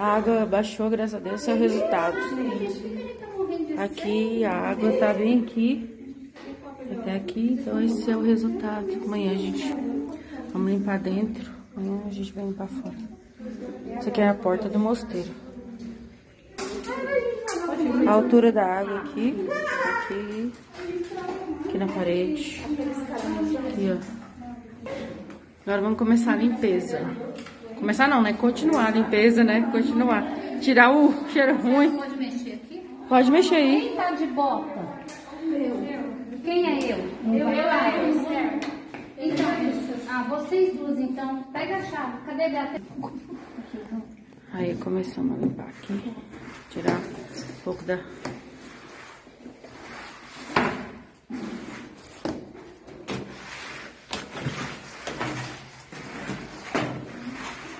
A água baixou, graças a Deus, esse é o resultado. Aqui a água tá bem aqui, até aqui, então esse é o resultado. Amanhã a gente vamos limpar dentro, amanhã a gente vai limpar fora. Isso aqui é a porta do mosteiro. A altura da água aqui, aqui na parede, aqui ó. Agora vamos começar a limpeza. Começar não, né? Continuar a limpeza, né? Continuar. Tirar o cheiro ruim. Pode mexer aqui? Pode mexer aí. Quem tá de bota? Eu. Quem é eu? Eu. Então, ah, vocês duas, então. Pega a chave. Cadê a gata? Aí começamos a limpar aqui. Tirar um pouco da...